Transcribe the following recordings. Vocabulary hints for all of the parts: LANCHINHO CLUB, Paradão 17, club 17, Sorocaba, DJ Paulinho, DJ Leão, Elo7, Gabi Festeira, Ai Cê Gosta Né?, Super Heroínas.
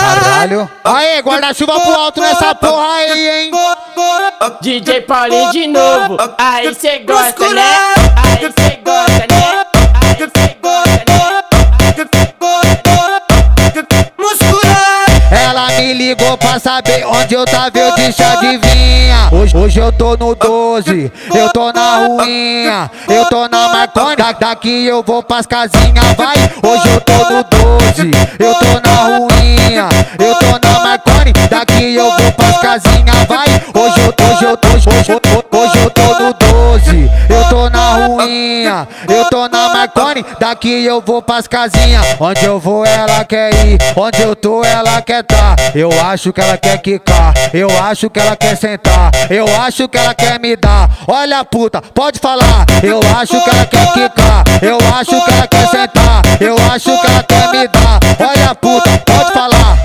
Caralho. Aê, guarda-chuva pro alto nessa porra aí, hein? DJ Paulinho de novo. Aí cê gosta, né? Aí cê gosta, né? Aí cê gosta, né? Ela me ligou pra saber onde eu tava, eu disse adivinha. Hoje eu tô no 12, eu tô na ruinha, eu tô na Marconi, daqui eu vou pras casinhas, vai. Hoje eu tô no 12, eu tô na ruinha, eu tô na Marconi, daqui eu vou pras casinhas, vai. Hoje eu tô no 12, eu tô na ruinha, eu tô na Marconi, daqui eu vou pras casinhas. Onde eu vou ela quer ir, onde eu tô ela quer tá. Eu acho que ela quer quicar, eu acho que ela quer sentar, eu acho que ela quer me dar. Olha a puta, pode falar. Eu acho que ela quer quicar, eu acho que ela quer sentar, eu acho que ela quer me dar. Olha a puta, pode falar.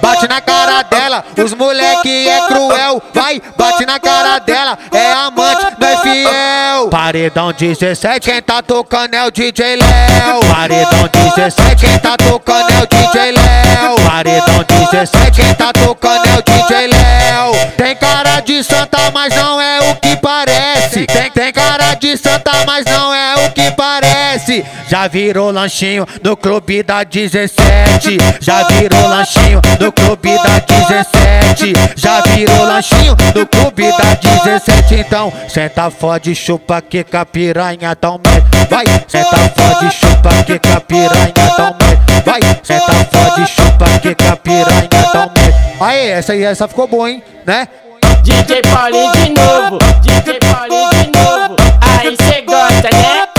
Bate na cara dela, os moleque é cruel. Vai, bate na cara dela, é amante, não é fiel. Paredão 17, quem tá tocando é o DJ Leão. Paredão 17, quem tá tocando é o DJ Leão. Paredão 17, quem tá tocando é o DJ Leão. Tem cara de santa, mas não é o que parece. Tem cara de santa, mas não é o que parece. Já virou lanchinho no clube da 17. Já virou lanchinho no clube da 17. Já virou lanchinho no clube da 17. Então senta, fode, chupa, que capiranha tão mete. Vai, senta, fode, chupa, que capiranha tão mete. Vai, senta, fode, chupa, que capiranha tão mete. Aê, essa aí, essa ficou boa, hein, né? DJ Paulinho de novo, DJ Paulinho de novo. Aí cê gosta, né?